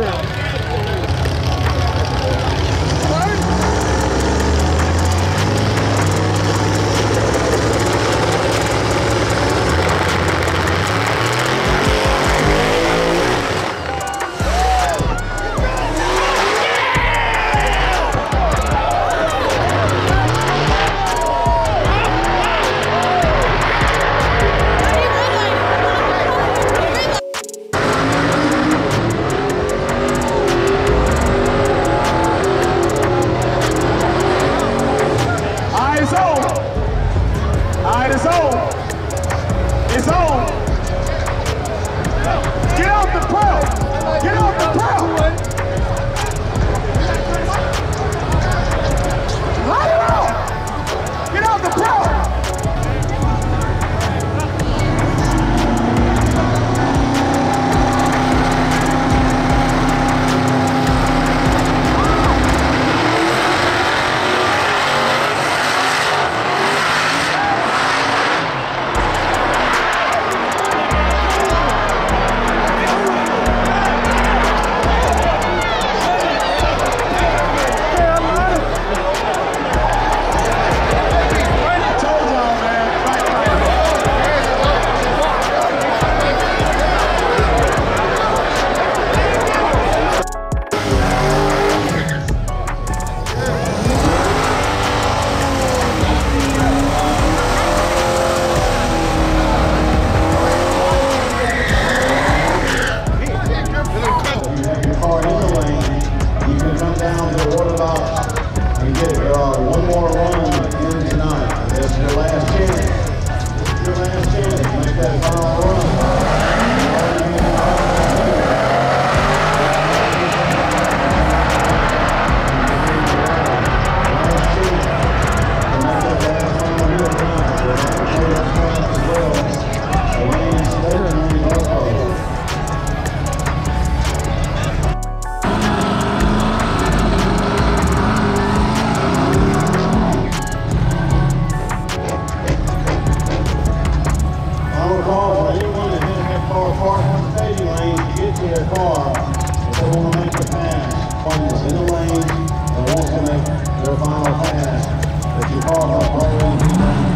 background. Final pass, if you call it,